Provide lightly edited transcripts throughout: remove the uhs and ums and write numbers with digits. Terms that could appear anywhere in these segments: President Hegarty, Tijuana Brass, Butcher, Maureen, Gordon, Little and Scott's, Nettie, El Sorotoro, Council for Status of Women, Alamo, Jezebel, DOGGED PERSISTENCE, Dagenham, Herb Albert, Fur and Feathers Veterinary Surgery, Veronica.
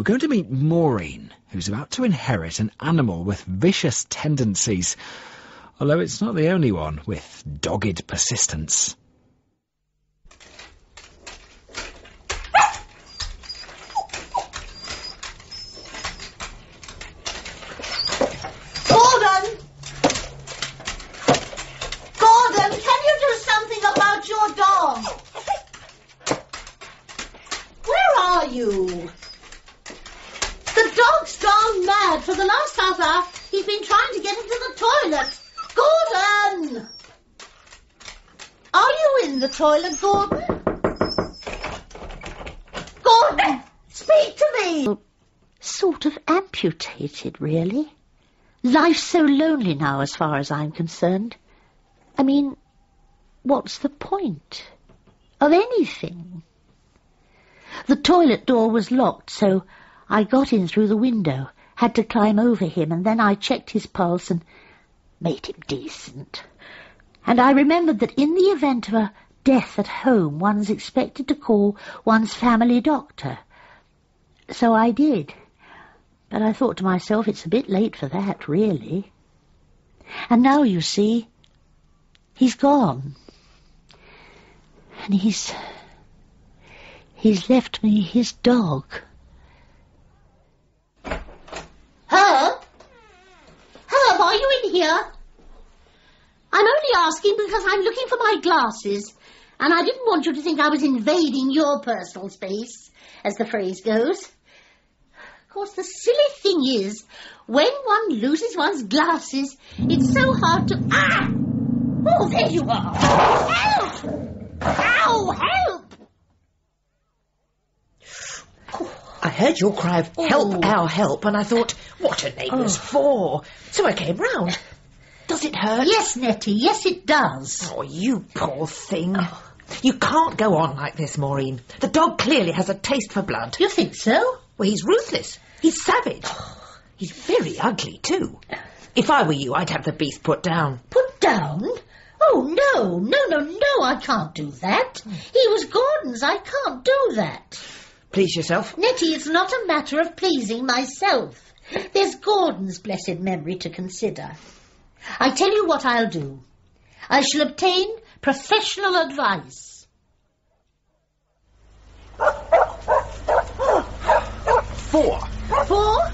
We're going to meet Maureen, who's about to inherit an animal with vicious tendencies, although it's not the only one with dogged persistence. Toilet, Gordon? Gordon, speak to me! Well, sort of amputated, really. Life's so lonely now, as far as I'm concerned. I mean, what's the point of anything? The toilet door was locked, so I got in through the window, had to climb over him, and then I checked his pulse and made him decent. And I remembered that in the event of a death at home, one's expected to call one's family doctor. So I did, but I thought to myself, it's a bit late for that, really. And now, you see, he's gone. And he's left me his dog. Herb, are you in here? I'm only asking because I'm looking for my glasses, and I didn't want you to think I was invading your personal space, as the phrase goes. Of course, the silly thing is, when one loses one's glasses, it's so hard to... Ah! Oh, there you are! Help! Ow, help! I heard your cry of, help, ow, help, and I thought, what are neighbours for? So I came round. Does it hurt? Yes, Nettie, yes it does. Oh, you poor thing. Oh. You can't go on like this, Maureen. The dog clearly has a taste for blood. You think so? Well, he's ruthless. He's savage. Oh. He's very ugly, too. If I were you, I'd have the beast put down. Put down? Oh, no, no, no, no, I can't do that. He was Gordon's. I can't do that. Please yourself. Nettie, it's not a matter of pleasing myself. There's Gordon's blessed memory to consider. I tell you what I'll do. I shall obtain professional advice. Four?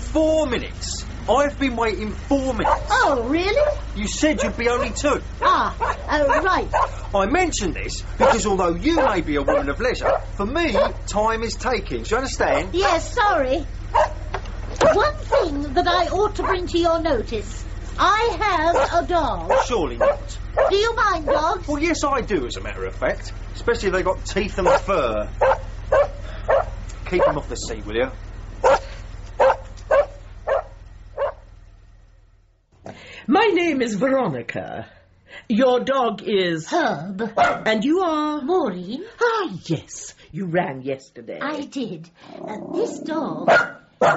4 minutes. I've been waiting 4 minutes. Oh, really? You said you'd be only 2. Right. I mentioned this because although you may be a woman of leisure, for me, time is taking. Do you understand? Yes, sorry. One thing that I ought to bring to your notice... I have a dog. Surely not. Do you mind dogs? Well, yes, I do, as a matter of fact. Especially if they've got teeth and fur. Keep them off the sea, will you? My name is Veronica. Your dog is... Herb. And you are... Maureen. Ah, yes. You rang yesterday. I did. And this dog...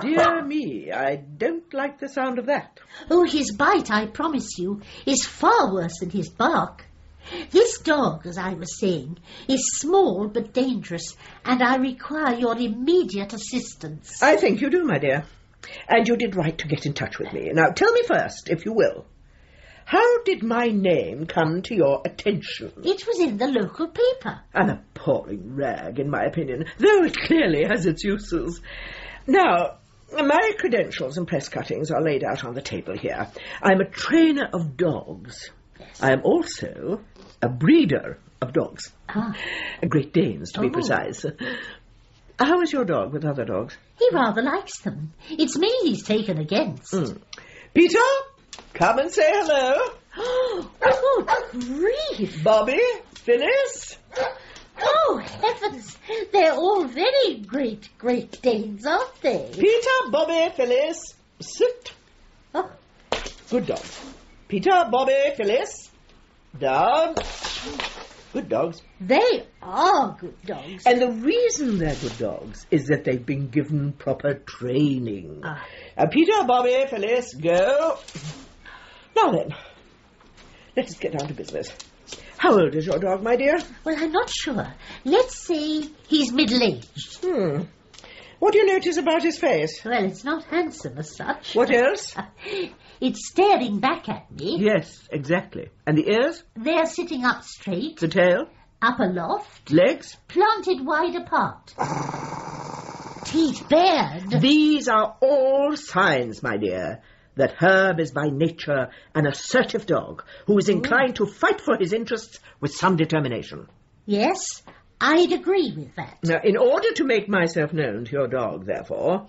Dear me, I don't like the sound of that. Oh, his bite, I promise you, is far worse than his bark. This dog, as I was saying, is small but dangerous, and I require your immediate assistance. I think you do, my dear. And you did right to get in touch with me. Now, tell me first, if you will, how did my name come to your attention? It was in the local paper. An appalling rag, in my opinion, though it clearly has its uses. Now, my credentials and press cuttings are laid out on the table here. I'm a trainer of dogs. Yes. I am also a breeder of dogs. Ah. Great Danes, to be precise. How is your dog with other dogs? He rather likes them. It's me he's taken against. Mm. Peter, come and say hello. Oh, good grief. Bobby, Phyllis... Oh, heavens! They're all very great, great Danes, aren't they? Peter, Bobby, Phyllis, sit. Oh. Good dogs. Peter, Bobby, Phyllis, down. Good dogs. They are good dogs. And the reason they're good dogs is that they've been given proper training. Ah. Peter, Bobby, Phyllis, go. Now then, let's get down to business. How old is your dog, my dear? Well, I'm not sure. Let's say he's middle-aged. Hmm. What do you notice about his face? Well, it's not handsome as such. What else? It's staring back at me. Yes, exactly. And the ears? They're sitting up straight. The tail? Up aloft. Legs? Planted wide apart. Teeth bared. These are all signs, my dear, that Herb is by nature an assertive dog who is inclined to fight for his interests with some determination. Yes, I'd agree with that. Now, in order to make myself known to your dog, therefore,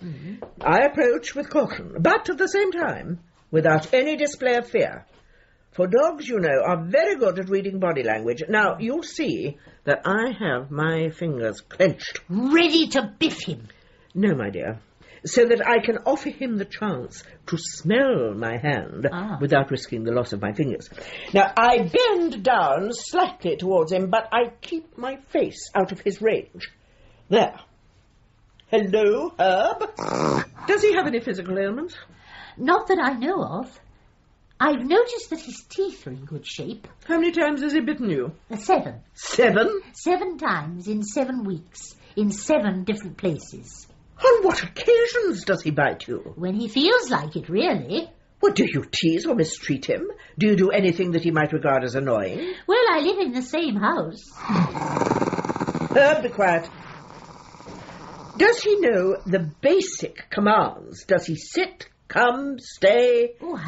I approach with caution, but at the same time, without any display of fear. For dogs, you know, are very good at reading body language. Now, you'll see that I have my fingers clenched. Ready to biff him? No, my dear. So that I can offer him the chance to smell my hand without risking the loss of my fingers. Now, I bend down slightly towards him, but I keep my face out of his range. There. Hello, Herb. Does he have any physical ailments? Not that I know of. I've noticed that his teeth are in good shape. How many times has he bitten you? 7. 7? 7 times in 7 weeks, in 7 different places. On what occasions does he bite you? When he feels like it, really. Well, do you tease or mistreat him? Do you do anything that he might regard as annoying? Well, I live in the same house. Herb, be quiet. Does he know the basic commands? Does he sit, come, stay? Oh,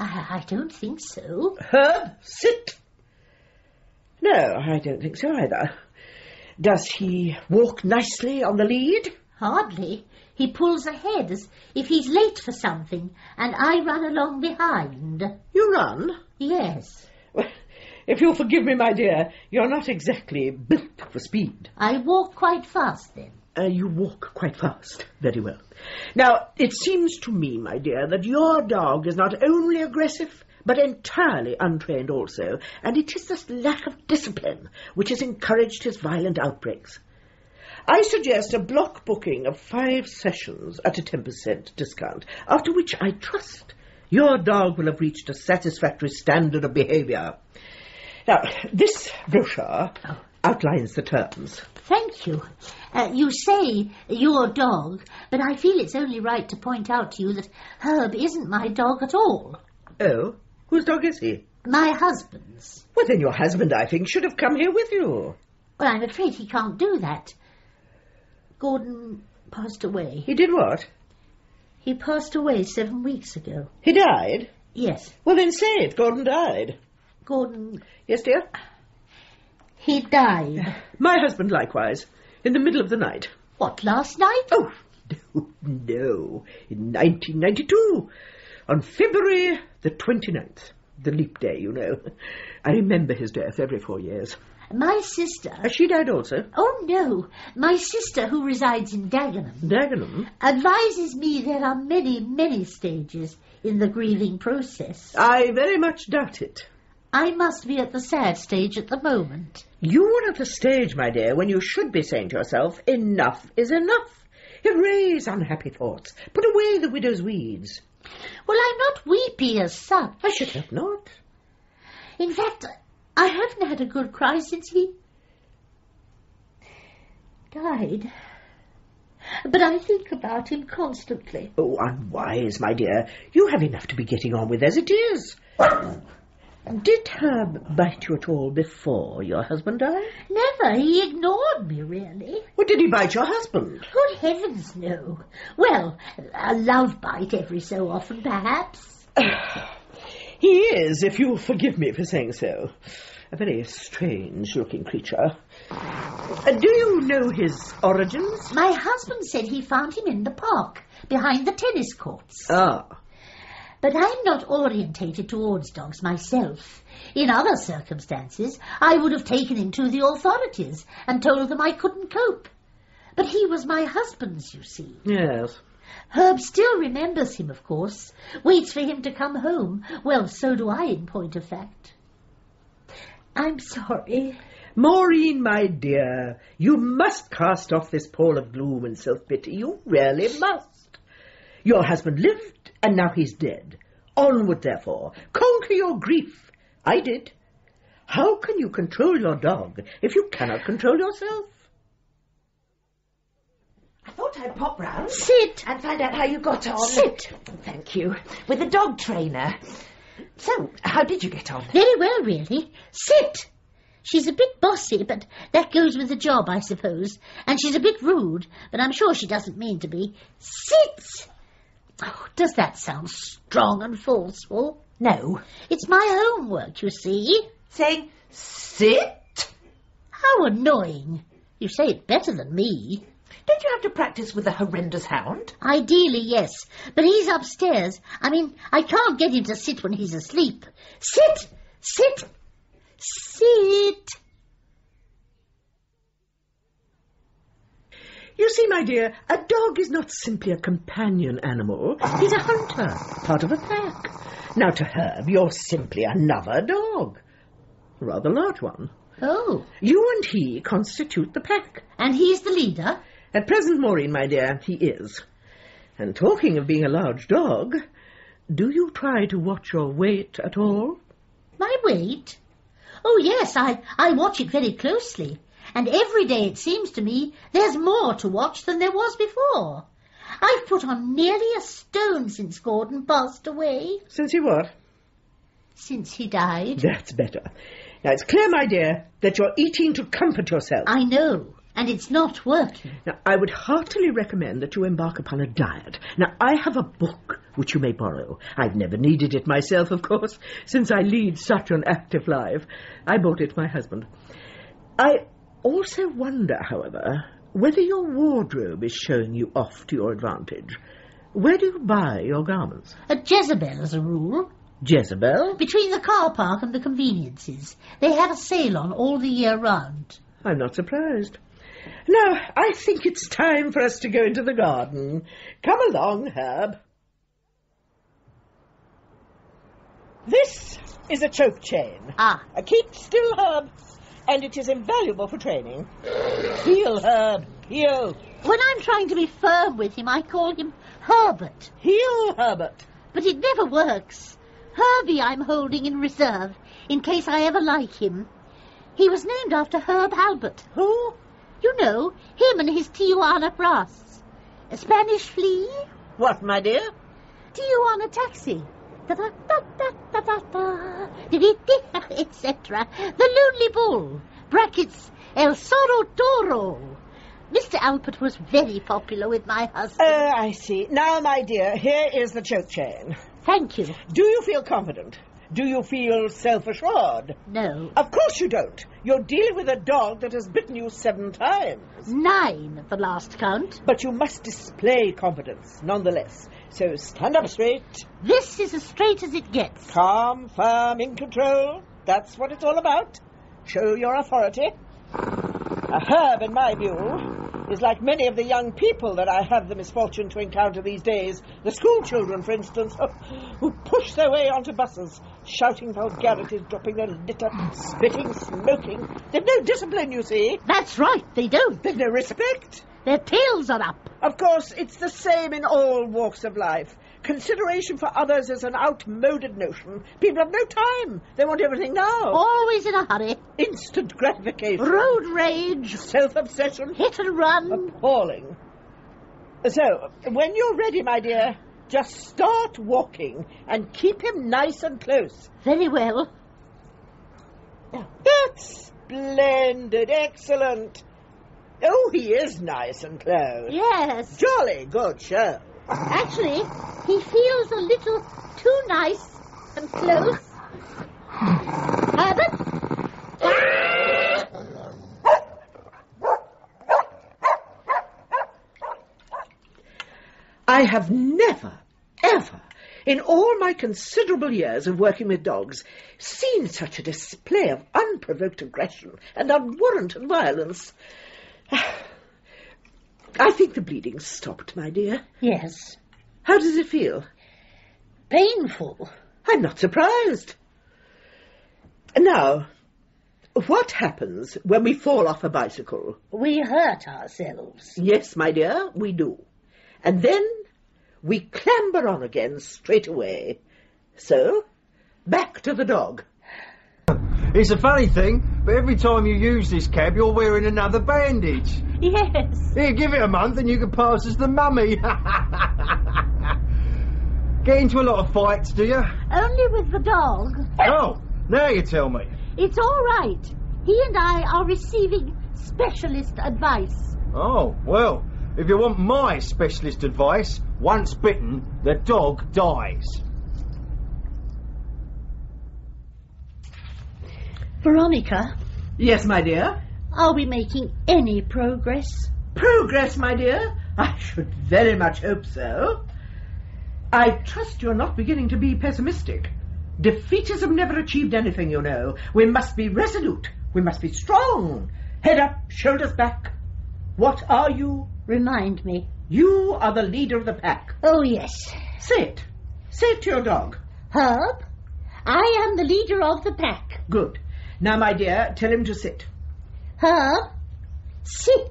I don't think so. Herb, sit. No, I don't think so either. Does he walk nicely on the lead? Hardly. He pulls ahead as if he's late for something, and I run along behind. You run? Yes. Well, if you'll forgive me, my dear, you're not exactly built for speed. I walk quite fast, then. You walk quite fast. Very well. Now, it seems to me, my dear, that your dog is not only aggressive, but entirely untrained also, and it is this lack of discipline which has encouraged his violent outbreaks. I suggest a block booking of 5 sessions at a 10% discount, after which I trust your dog will have reached a satisfactory standard of behaviour. Now, this brochure outlines the terms. Thank you. You say your dog, but I feel it's only right to point out to you that Herb isn't my dog at all. Oh? Whose dog is he? My husband's. Well, then your husband, I think, should have come here with you. Well, I'm afraid he can't do that. Gordon passed away. He did what? He passed away 7 weeks ago. He died? Yes. Well, then say it. Gordon died. Gordon... Yes, dear? He died. My husband likewise, in the middle of the night. What, last night? Oh, no. In 1992, on February the 29th, the leap day, you know. I remember his death every 4 years. My sister... She died also? Oh, no. My sister, who resides in Dagenham... Dagenham? ...advises me there are many, many stages in the grieving process. I very much doubt it. I must be at the sad stage at the moment. You are at the stage, my dear, when you should be saying to yourself, enough is enough. Erase unhappy thoughts. Put away the widow's weeds. Well, I'm not weepy as such. I should hope not. In fact... I haven't had a good cry since he died. But I think about him constantly. Oh, unwise, my dear. You have enough to be getting on with as it is. Did Herb bite you at all before your husband died? Never. He ignored me, really. Well, did he bite your husband? Good heavens, no. Well, a love bite every so often, perhaps. He is, if you'll forgive me for saying so, a very strange-looking creature. Do you know his origins? My husband said he found him in the park, behind the tennis courts. Ah. But I'm not orientated towards dogs myself. In other circumstances, I would have taken him to the authorities and told them I couldn't cope. But he was my husband's, you see. Yes. Herb still remembers him, of course, waits for him to come home. Well, so do I, in point of fact. I'm sorry. Maureen, my dear, you must cast off this pall of gloom and self-pity. You really must. Your husband lived, and now he's dead. Onward, therefore. Conquer your grief. I did. How can you control your dog if you cannot control yourself? thought I'd pop round. Sit. And find out how you got on. Sit. Thank you. With the dog trainer. So, how did you get on? Very well, really. Sit. She's a bit bossy, but that goes with the job, I suppose. And she's a bit rude, but I'm sure she doesn't mean to be. Sit. Oh, does that sound strong and forceful? No. It's my homework, you see. Saying, sit? How annoying. You say it better than me. Don't you have to practice with the horrendous hound? Ideally, yes. But he's upstairs. I mean, I can't get him to sit when he's asleep. Sit! Sit! Sit! You see, my dear, a dog is not simply a companion animal. He's a hunter, part of a pack. Now, to Herb, you're simply another dog. A rather large one. Oh. You and he constitute the pack. And he's the leader? At present, Maureen, my dear, he is. And talking of being a large dog, do you try to watch your weight at all? My weight? Oh, yes, I watch it very closely. And every day, it seems to me, there's more to watch than there was before. I've put on nearly a stone since Gordon passed away. Since he what? Since he died. That's better. Now, it's clear, my dear, that you're eating to comfort yourself. I know, and it's not working. Now, I would heartily recommend that you embark upon a diet. Now, I have a book which you may borrow. I've never needed it myself, of course, since I lead such an active life. I bought it for my husband. I also wonder, however, whether your wardrobe is showing you off to your advantage. Where do you buy your garments? At Jezebel, as a rule. Jezebel? Between the car park and the conveniences. They have a sale on all the year round. I'm not surprised. Now, I think it's time for us to go into the garden. Come along, Herb. This is a choke chain. Ah. A keep still, Herb. And it is invaluable for training. Heel, Herb, heel. When I'm trying to be firm with him, I call him Herbert. Heel, Herbert. But it never works. Herbie I'm holding in reserve, in case I ever like him. He was named after Herb Albert. Who? You know, him and his Tijuana Brass. A Spanish flea. What, my dear? Tijuana taxi. Etc. The Lonely Bull. Brackets, El Sorotoro. Mr. Albert was very popular with my husband. Oh, I see. Now, my dear, here is the choke chain. Thank you. Do you feel confident? Do you feel self-assured? No. Of course you don't. You're dealing with a dog that has bitten you 7 times. 9 at the last count. But you must display confidence, nonetheless. So stand up straight. This is as straight as it gets. Calm, firm, in control. That's what it's all about. Show your authority. A Herb, in my view, is like many of the young people that I have the misfortune to encounter these days. The school children, for instance, who push their way onto buses, shouting vulgarities, dropping their litter, spitting, smoking. They've no discipline, you see. That's right, they don't. They've no respect. Their tails are up. Of course, it's the same in all walks of life. Consideration for others is an outmoded notion. People have no time. They want everything now. Always in a hurry. Instant gratification. Road rage. Self-obsession. Hit and run. Appalling. So, when you're ready, my dear, just start walking and keep him nice and close. Very well. That's splendid. Excellent. Oh, he is nice and close. Yes. Jolly good show. Actually, he feels a little too nice and close. Herbert? I have never, ever, in all my considerable years of working with dogs, seen such a display of unprovoked aggression and unwarranted violence. I think the bleeding stopped, my dear. Yes. How does it feel? Painful. I'm not surprised. Now, what happens when we fall off a bicycle? We hurt ourselves. Yes, my dear, we do. And then we clamber on again straight away. So, back to the dog. It's a funny thing, but every time you use this cab, you're wearing another bandage. Yes. Here, give it a month and you can pass as the mummy. Get into a lot of fights, do you? Only with the dog. Oh, now you tell me. It's all right. He and I are receiving specialist advice. Oh, well, if you want my specialist advice, once bitten, the dog dies. Veronica? Yes, my dear? Are we making any progress? Progress, my dear? I should very much hope so. I trust you're not beginning to be pessimistic. Defeatism never achieved anything, you know. We must be resolute. We must be strong. Head up, shoulders back. What are you? Remind me. You are the leader of the pack. Oh, yes. Say it. Say it to your dog. Herb, I am the leader of the pack. Good. Now, my dear, tell him to sit. Herb, sit.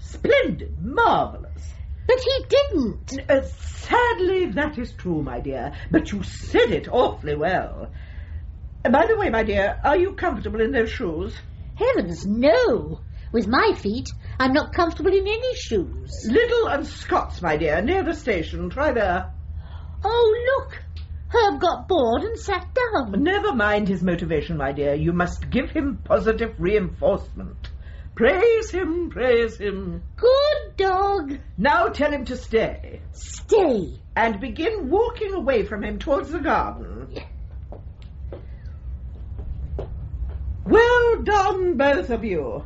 Splendid. Marvellous. But he didn't. Sadly, that is true, my dear. But you said it awfully well. By the way, my dear, are you comfortable in those shoes? Heavens, no. With my feet, I'm not comfortable in any shoes. Little and Scott's, my dear, near the station. Try there. Oh, look. Herb got bored and sat down. Never mind his motivation, my dear. You must give him positive reinforcement. Praise him, praise him. Good dog. Now tell him to stay. Stay. And begin walking away from him towards the garden. Well done, both of you.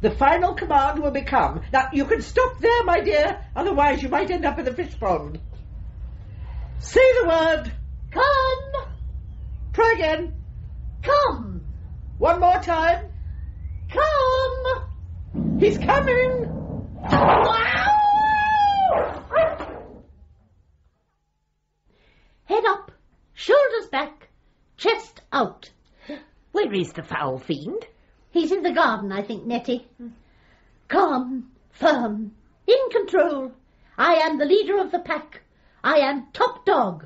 The final command will become... Now, you can stop there, my dear, otherwise you might end up in the fish pond. Say the word... Come! Try again. Come! One more time. Come! He's coming! Head up, shoulders back, chest out. Where is the foul fiend? He's in the garden, I think, Nettie. Calm, firm, in control. I am the leader of the pack. I am top dog.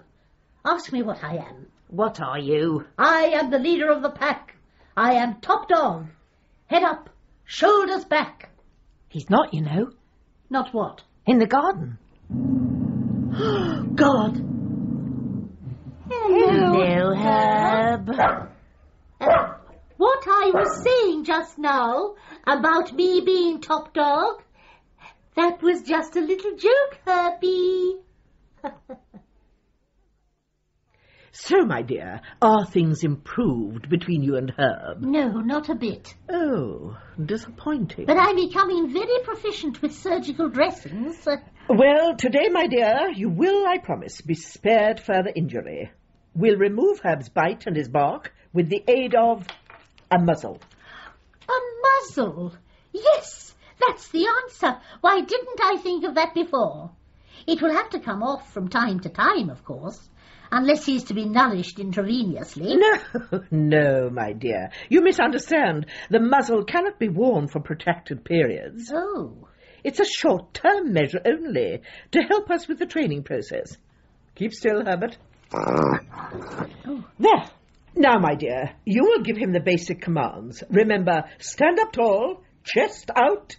Ask me what I am. What are you? I am the leader of the pack. I am top dog. Head up, shoulders back. He's not, you know. Not what? In the garden. God. Hello, Herb. What I was saying just now about me being top dog, that was just a little joke, Herbie. So, my dear, are things improved between you and Herb? No, not a bit. Oh, disappointing. But I'm becoming very proficient with surgical dressings. Well, today, my dear, you will, I promise, be spared further injury. We'll remove Herb's bite and his bark with the aid of a muzzle. A muzzle? Yes, that's the answer. Why didn't I think of that before? It will have to come off from time to time, of course. Unless he's to be nourished intravenously. No, no, my dear. You misunderstand. The muzzle cannot be worn for protracted periods. Oh. It's a short-term measure only to help us with the training process. Keep still, Herbert. Oh. There. Now, my dear, you will give him the basic commands. Remember, stand up tall, chest out.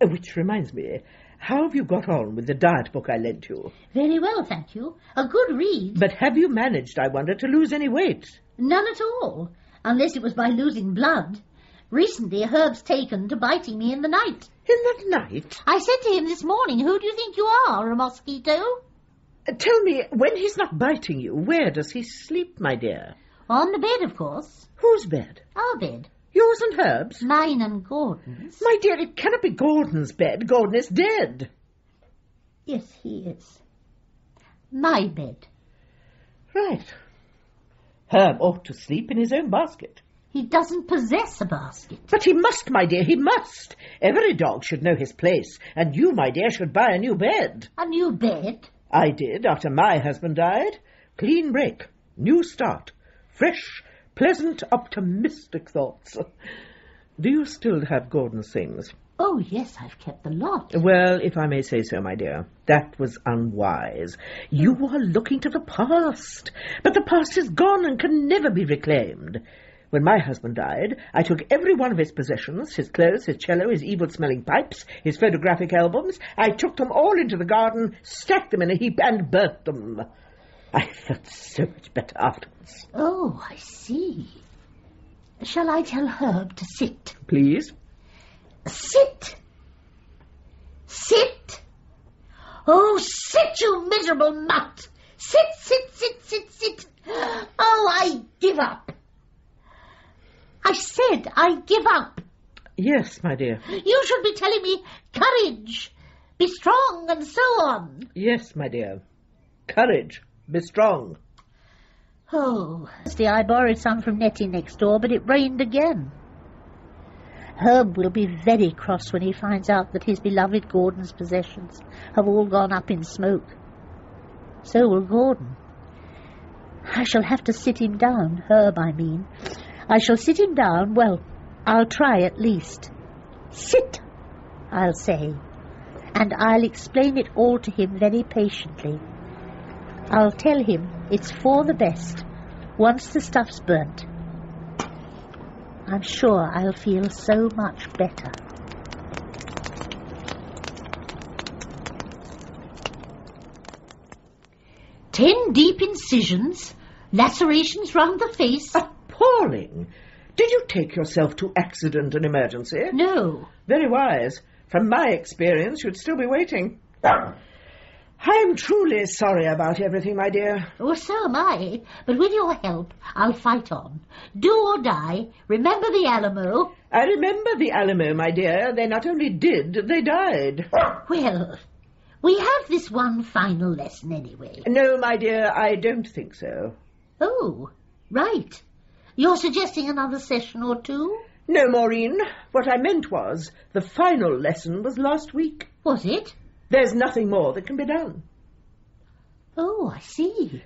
Which reminds me... How have you got on with the diet book I lent you? Very well, thank you. A good read. But have you managed, I wonder, to lose any weight? None at all, unless it was by losing blood. Recently, Herb's taken to biting me in the night. In the night? I said to him this morning, who do you think you are, a mosquito? Tell me, when he's not biting you, where does he sleep, my dear? On the bed, of course. Whose bed? Our bed. Yours and Herb's? Mine and Gordon's. My dear, it cannot be Gordon's bed. Gordon is dead. Yes, he is. My bed. Right. Herb ought to sleep in his own basket. He doesn't possess a basket. But he must, my dear, he must. Every dog should know his place, and you, my dear, should buy a new bed. A new bed? I did, after my husband died. Clean break, new start, fresh... Pleasant, optimistic thoughts. Do you still have Gordon's things? Oh, yes, I've kept the lot. Well, if I may say so, my dear, that was unwise. You are looking to the past, but the past is gone and can never be reclaimed. When my husband died, I took every one of his possessions, his clothes, his cello, his evil-smelling pipes, his photographic albums. I took them all into the garden, stacked them in a heap, and burnt them. I felt so much better afterwards. Oh, I see. Shall I tell Herb to sit? Please. Sit! Sit! Oh, sit, you miserable mutt! Sit, sit, sit, sit, sit! Oh, I give up! I said I give up. Yes, my dear. You should be telling me courage, be strong, and so on. Yes, my dear. Courage, be strong. Oh, I borrowed some from Nettie next door, but it rained again. Herb will be very cross when he finds out that his beloved Gordon's possessions have all gone up in smoke. So will Gordon. I shall have to sit him down, Herb, I mean. I shall sit him down, well, I'll try at least. Sit, I'll say, and I'll explain it all to him very patiently. I'll tell him it's for the best, once the stuff's burnt. I'm sure I'll feel so much better. Ten deep incisions, lacerations round the face... Appalling. Did you take yourself to accident and emergency? No. Very wise. From my experience, you'd still be waiting. I'm truly sorry about everything, my dear. Well, so am I. But with your help, I'll fight on. Do or die. Remember the Alamo. I remember the Alamo, my dear. They not only did, they died. Well, we have this one final lesson anyway. No, my dear, I don't think so. Oh, right. You're suggesting another session or two? No, Maureen. What I meant was the final lesson was last week. Was it? There's nothing more that can be done. Oh, I see.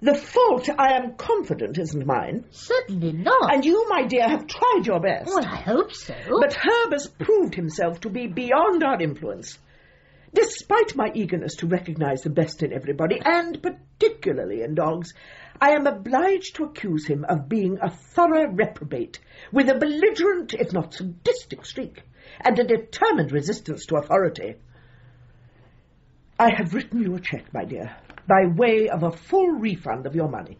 The fault, I am confident, isn't mine. Certainly not. And you, my dear, have tried your best. Well, I hope so. But Herb has proved himself to be beyond our influence. Despite my eagerness to recognise the best in everybody, and particularly in dogs, I am obliged to accuse him of being a thorough reprobate, with a belligerent, if not sadistic, streak, and a determined resistance to authority. I have written you a cheque, my dear, by way of a full refund of your money.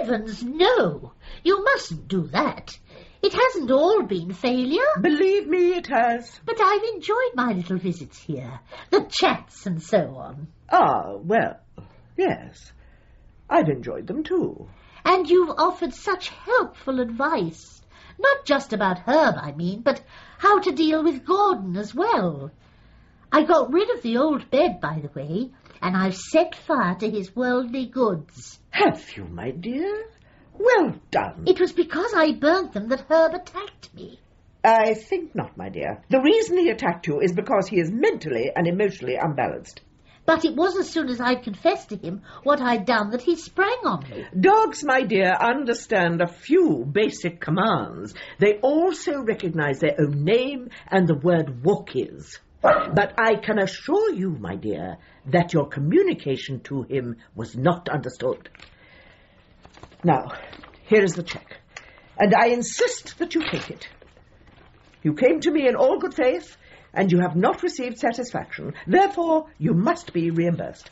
Heavens, no! You mustn't do that. It hasn't all been failure. Believe me, it has. But I've enjoyed my little visits here, the chats and so on. Ah, well, yes. I've enjoyed them too. And you've offered such helpful advice, not just about Herb, I mean, but how to deal with Gordon as well. I got rid of the old bed, by the way, and I've set fire to his worldly goods. Have you, my dear? Well done. It was because I burnt them that Herb attacked me. I think not, my dear. The reason he attacked you is because he is mentally and emotionally unbalanced. But it was as soon as I confessed to him what I'd done that he sprang on me. Dogs, my dear, understand a few basic commands. They also recognise their own name and the word walkies. But I can assure you, my dear, that your communication to him was not understood. Now, here is the cheque, and I insist that you take it. You came to me in all good faith, and you have not received satisfaction. Therefore, you must be reimbursed.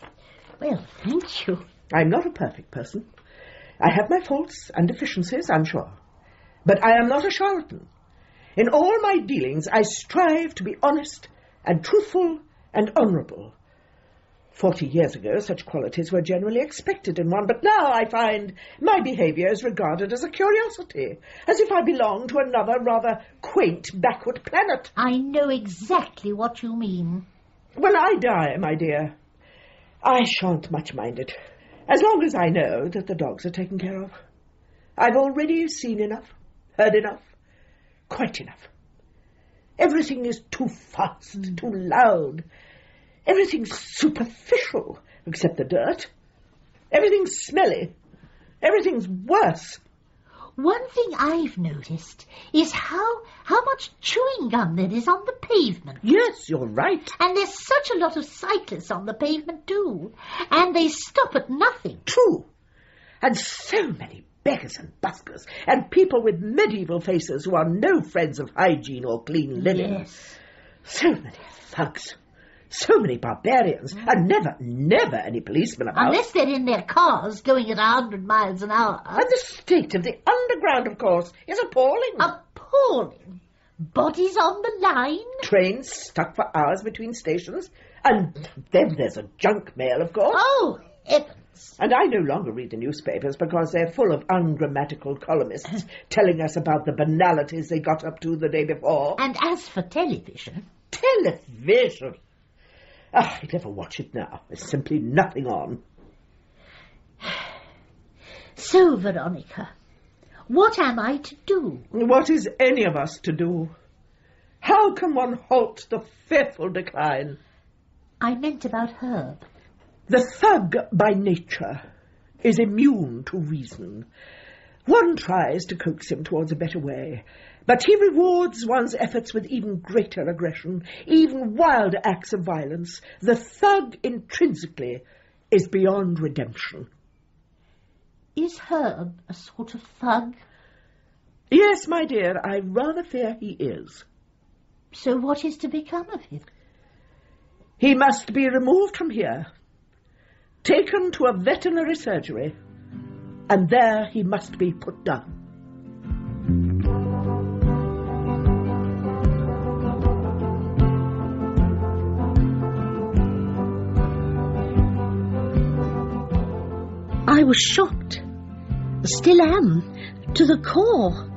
Well, thank you. I'm not a perfect person. I have my faults and deficiencies, I'm sure. But I am not a charlatan. In all my dealings, I strive to be honest and truthful and honourable. 40 years ago, such qualities were generally expected in one, but now I find my behaviour is regarded as a curiosity, as if I belonged to another rather quaint backward planet. I know exactly what you mean. When I die, my dear, I shan't much mind it, as long as I know that the dogs are taken care of. I've already seen enough, heard enough, quite enough. Everything is too fast, too loud. Everything's superficial, except the dirt. Everything's smelly. Everything's worse. One thing I've noticed is how much chewing gum there is on the pavement. Yes, you're right. And there's such a lot of cyclists on the pavement, too. And they stop at nothing. True. And so many beggars and buskers and people with medieval faces who are no friends of hygiene or clean living. Yes. So many thugs, so many barbarians, and never any policemen about. Unless they're in their cars going at 100 miles an hour. And the state of the underground, of course, is appalling. Appalling? Bodies on the line? Trains stuck for hours between stations. And then there's a junk mail, of course. Oh, heavens. And I no longer read the newspapers because they're full of ungrammatical columnists telling us about the banalities they got up to the day before. And as for television... Television? Ah, I never watch it now. There's simply nothing on. So, Veronica... what am I to do? What is any of us to do? How can one halt the fearful decline? I meant about Herb. The thug by nature is immune to reason. One tries to coax him towards a better way, but he rewards one's efforts with even greater aggression, even wilder acts of violence. The thug intrinsically is beyond redemption. Is Herb a sort of thug? Yes, my dear, I rather fear he is. So what is to become of him? He must be removed from here, taken to a veterinary surgery, and there he must be put down. I was shocked, still am, to the core.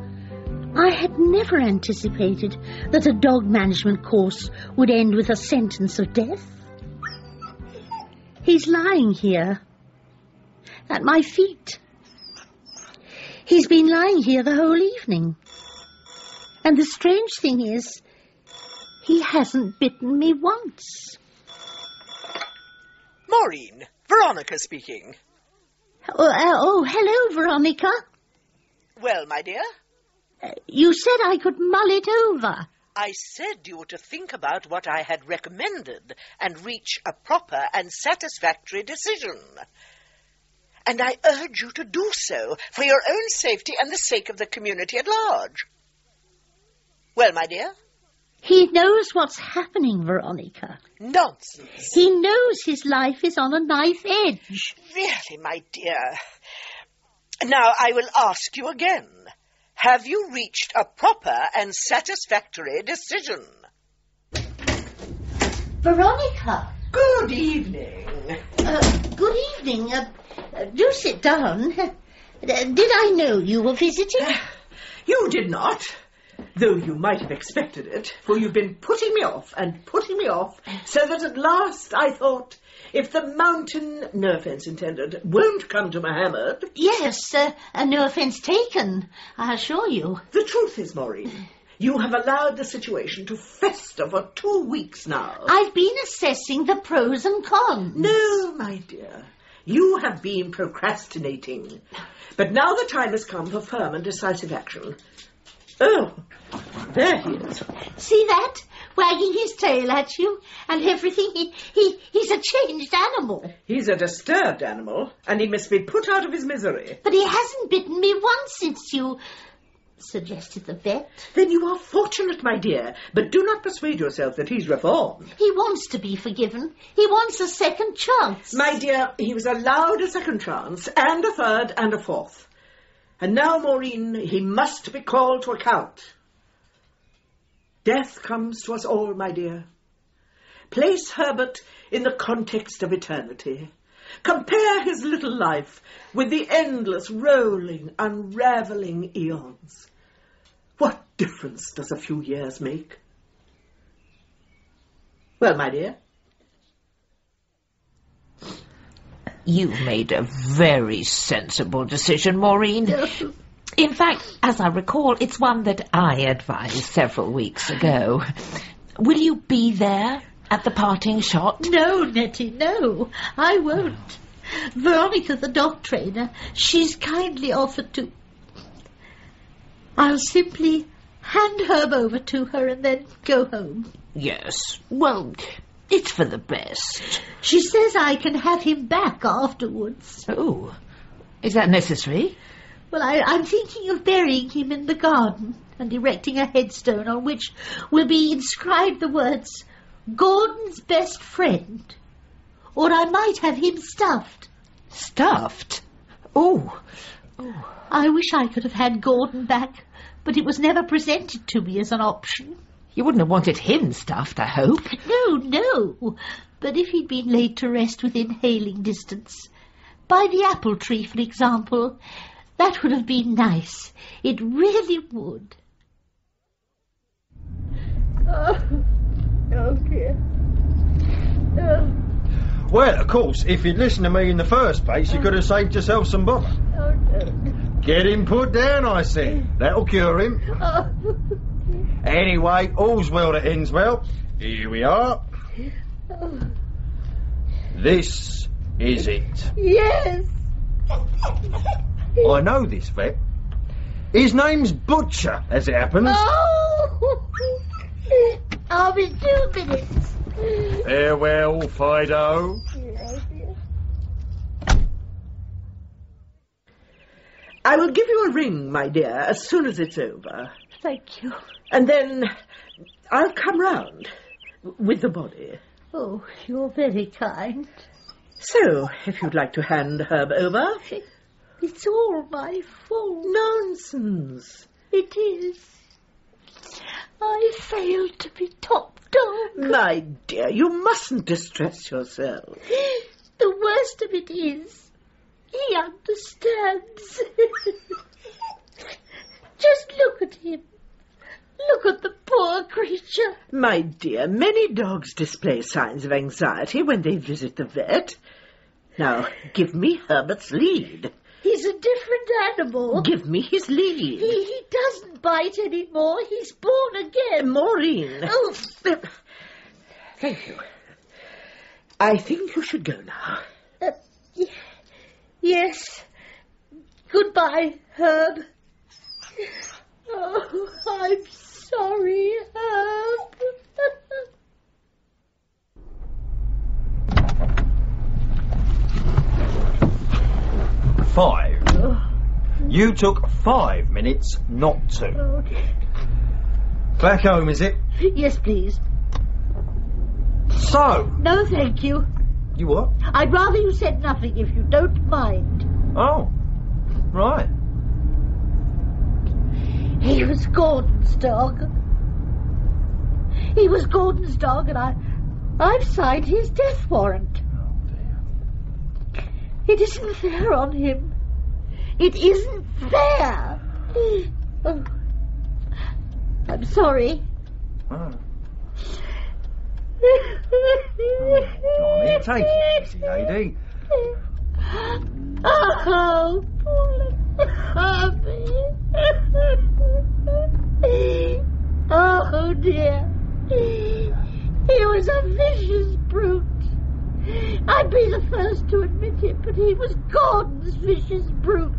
I had never anticipated that a dog management course would end with a sentence of death. He's lying here, at my feet. He's been lying here the whole evening. And the strange thing is, he hasn't bitten me once. Maureen, Veronica speaking. Oh, hello, Veronica. Well, my dear? You said I could mull it over. I said you were to think about what I had recommended and reach a proper and satisfactory decision. And I urge you to do so for your own safety and the sake of the community at large. Well, my dear? He knows what's happening, Veronica. Nonsense. He knows his life is on a knife edge. Really, my dear. Now, I will ask you again. Have you reached a proper and satisfactory decision? Veronica! Good evening. Good evening. Do sit down. Did I know you were visiting? You did not. Though you might have expected it, for you've been putting me off, so that at last I thought, if the mountain, no offence intended, won't come to Mohammed... Yes, no offence taken, I assure you. The truth is, Maureen, you have allowed the situation to fester for 2 weeks now. I've been assessing the pros and cons. No, my dear, you have been procrastinating. But now the time has come for firm and decisive action. Oh, there he is. See that? Wagging his tail at you and everything. He's a changed animal. He's a disturbed animal, and he must be put out of his misery. But he hasn't bitten me once since you suggested the vet. Then you are fortunate, my dear, but do not persuade yourself that he's reformed. He wants to be forgiven. He wants a second chance. My dear, he was allowed a second chance, and a third, and a fourth. And now, Maureen, he must be called to account. Death comes to us all, my dear. Place Herbert in the context of eternity. Compare his little life with the endless rolling, unravelling eons. What difference does a few years make? Well, my dear. You've made a very sensible decision, Maureen. In fact, as I recall, it's one that I advised several weeks ago. Will you be there at the parting shot? No, Nettie, no, I won't. Veronica, the dog trainer, she's kindly offered to... I'll simply hand Herb over to her and then go home. Yes, well... it's for the best. She says I can have him back afterwards. Oh, is that necessary? Well, I'm thinking of burying him in the garden and erecting a headstone on which will be inscribed the words, Gordon's best friend. Or I might have him stuffed. Stuffed? Oh. I wish I could have had Gordon back, but it was never presented to me as an option. You wouldn't have wanted him stuffed, I hope. No. But if he'd been laid to rest within hailing distance, by the apple tree, for example, that would have been nice. It really would. Oh dear. Oh. Well, of course, if you'd listened to me in the first place, you could have saved yourself some bother. Oh, no. Get him put down, I said. That'll cure him. Oh. Anyway, all's well that ends well. Here we are. Oh. This is it. Yes. I know this vet. His name's Butcher, as it happens. Oh! I'll be 2 minutes. Farewell, Fido. I will give you a ring, my dear, as soon as it's over. Thank you. And then I'll come round with the body. Oh, you're very kind. So, if you'd like to hand Herb over... It's all my fault. Nonsense. It is. I failed to be top dog. My dear, you mustn't distress yourself. The worst of it is, he understands. Just look at him. Look at the poor creature. My dear, many dogs display signs of anxiety when they visit the vet. Now, give me Herbert's lead. He's a different animal. Give me his lead. He doesn't bite anymore. He's born again. Maureen. Oh. Thank you. I think you should go now. Yes. Goodbye, Herb. Oh, I'm sorry, Herb. Five. You took 5 minutes, not 2. Back home, is it? Yes, please. So? No, thank you. You what? I'd rather you said nothing if you don't mind. Oh, right. He was Gordon's dog. He was Gordon's dog, and I've signed his death warrant. It isn't fair on him. It isn't fair. Oh, I'm sorry. Oh. Oh, take it easy, lady. Oh, poor Herbie. Oh, dear. He was a vicious brute. I'd be the first to admit it, but he was Gordon's vicious brute.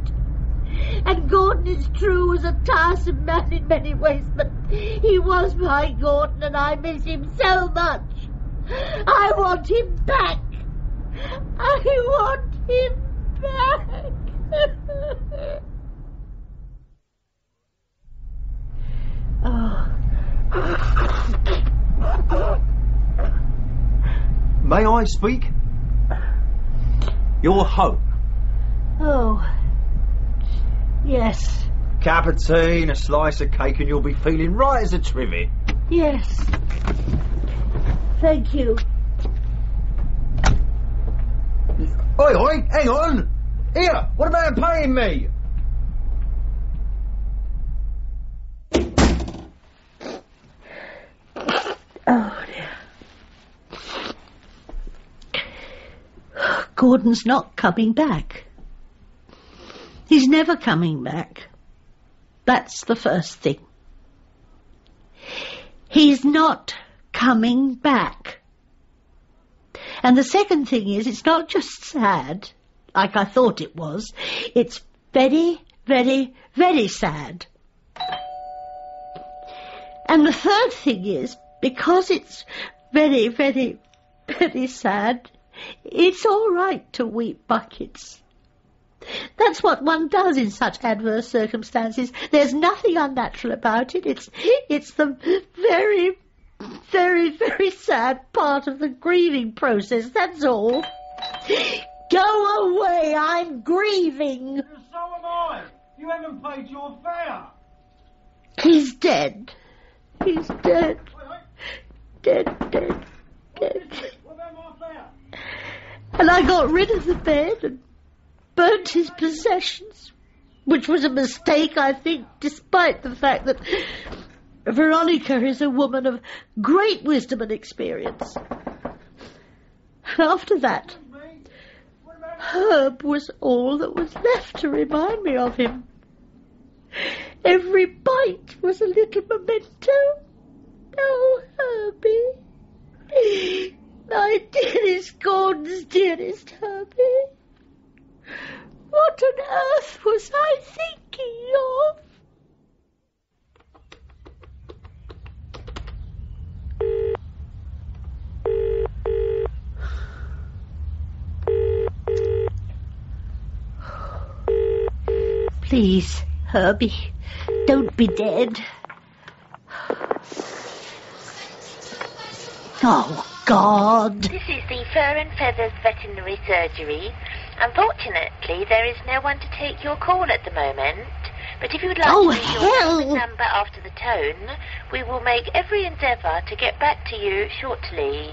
And Gordon, it's true, was a tiresome man in many ways, but he was my Gordon, and I miss him so much. I want him back. I want him back. Oh. May I speak? You're home. Oh, yes. Cup of tea and a slice of cake and you'll be feeling right as a trivet. Yes. Thank you. Oi, hang on. Here, what about paying me? Gordon's not coming back. He's never coming back. That's the first thing. He's not coming back. And the second thing is, it's not just sad, like I thought it was. It's very, very, very sad. And the third thing is, because it's very, very, very sad... It's all right to weep buckets. That's what one does in such adverse circumstances. There's nothing unnatural about it. It's the very, very, very sad part of the grieving process, that's all. Go away, I'm grieving. So am I. You haven't paid your fare. He's dead. He's dead. Dead. What about my fare? And I got rid of the bed and burnt his possessions, which was a mistake, I think, despite the fact that Veronica is a woman of great wisdom and experience. And after that, Herb was all that was left to remind me of him. Every bite was a little memento. Oh, Herbie, my dearest, Gordon's dearest Herbie, what on earth was I thinking of? Please, Herbie, don't be dead. Oh, God. This is the Fur and Feathers Veterinary Surgery. Unfortunately, there is no one to take your call at the moment. But if you would like to leave your number after the tone, we will make every endeavour to get back to you shortly.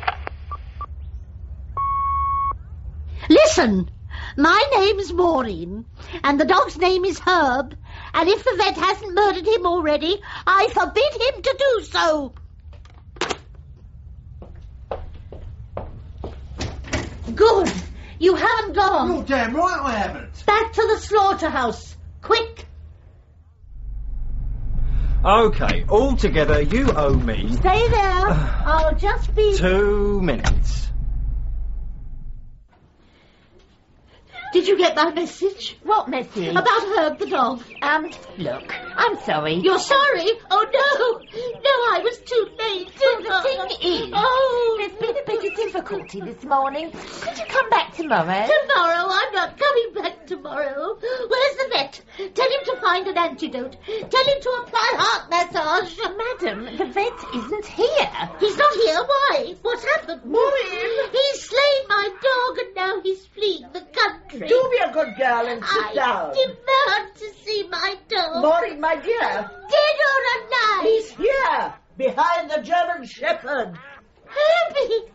Listen! My name's Maureen, and the dog's name is Herb, and if the vet hasn't murdered him already, I forbid him to do so. Good. You haven't gone. You're damn right I haven't. Back to the slaughterhouse. Quick. OK, all together, you owe me... Stay there. I'll just be... 2 minutes. Did you get my message? What message? About Herb the dog. Look, I'm sorry. You're sorry? Oh, no. No, I was too late. The thing is, there's been a bit of difficulty this morning. Could you come back tomorrow? Tomorrow? I'm not coming back tomorrow. Where's the vet? Tell him to find an antidote. Tell him to apply heart massage. Madam, the vet isn't here. He's not here? Why? What's happened? Maureen! He's slain my dog and now he's fleeing the country. Do be a good girl and sit down. I demand to see my dog. Maureen, my dear. Dead or alive? He's here, behind the German shepherd. Herbie!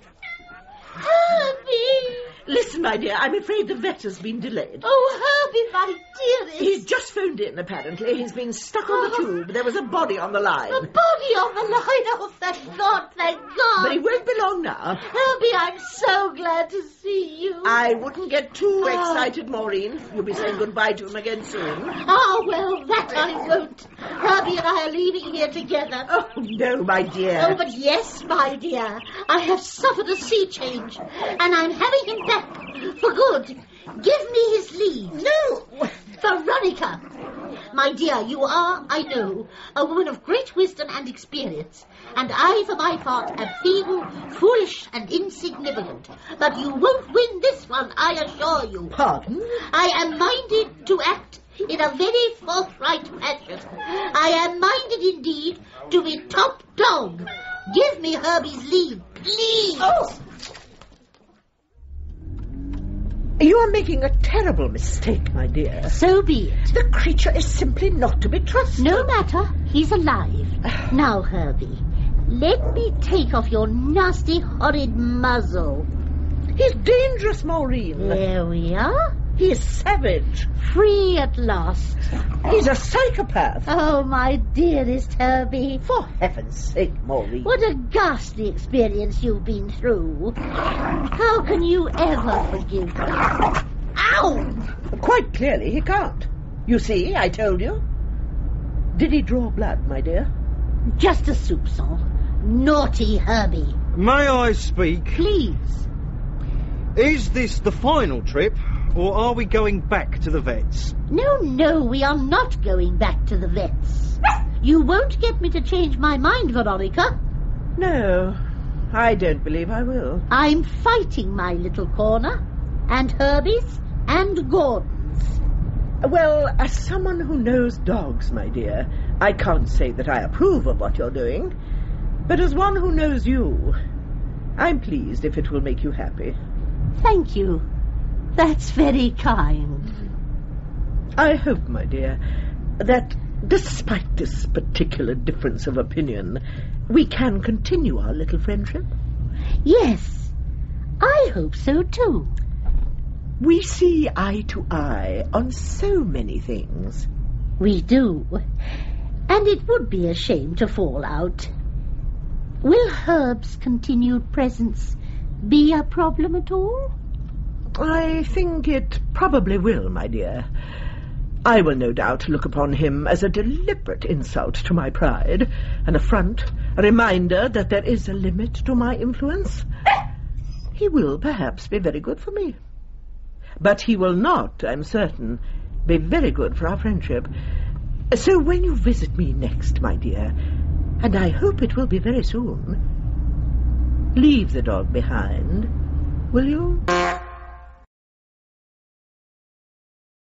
Herbie! Listen, my dear, I'm afraid the vet has been delayed. Oh, Herbie, my dearest. He's just phoned in, apparently. He's been stuck on the tube. There was a body on the line. A body on the line? Oh, thank God, thank God. But he won't be long now. Herbie, I'm so glad to see you. I wouldn't get too excited, Maureen. You'll be saying goodbye to him again soon. Oh, well, that I won't. Herbie and I are leaving here together. Oh, no, my dear. Oh, but yes, my dear. I have suffered a sea change, and I'm having him back for good. Give me his leave. No! Veronica! My dear, you are, I know, a woman of great wisdom and experience, and I, for my part, am feeble, foolish, and insignificant. But you won't win this one, I assure you. Pardon? I am minded to act in a very forthright fashion. I am minded, indeed, to be top dog. Give me Herbie's leave, please. Oh! You are making a terrible mistake, my dear. So be it. The creature is simply not to be trusted. No matter. He's alive. Now, Herbie, let me take off your nasty, horrid muzzle. He's dangerous, Maureen. There we are. He is savage. Free at last. He's a psychopath. Oh, my dearest Herbie. For heaven's sake, Maureen. What a ghastly experience you've been through. How can you ever forgive him? Ow! Quite clearly he can't. You see, I told you. Did he draw blood, my dear? Just a soupçon. Naughty Herbie. May I speak? Please. Is this the final trip? Or are we going back to the vets? No, no, we are not going back to the vets. You won't get me to change my mind, Veronica. No, I don't believe I will. I'm fighting my little corner, and Herbie's, and Gordon's. Well, as someone who knows dogs, my dear, I can't say that I approve of what you're doing. But as one who knows you, I'm pleased if it will make you happy. Thank you. That's very kind. I hope, my dear, that despite this particular difference of opinion, we can continue our little friendship. Yes, I hope so too. We see eye to eye on so many things. We do. And it would be a shame to fall out. Will Herb's continued presence be a problem at all? I think it probably will, my dear. I will no doubt look upon him as a deliberate insult to my pride, an affront, a reminder that there is a limit to my influence. He will perhaps be very good for me. But he will not, I'm certain, be very good for our friendship. So when you visit me next, my dear, and I hope it will be very soon, leave the dog behind, will you?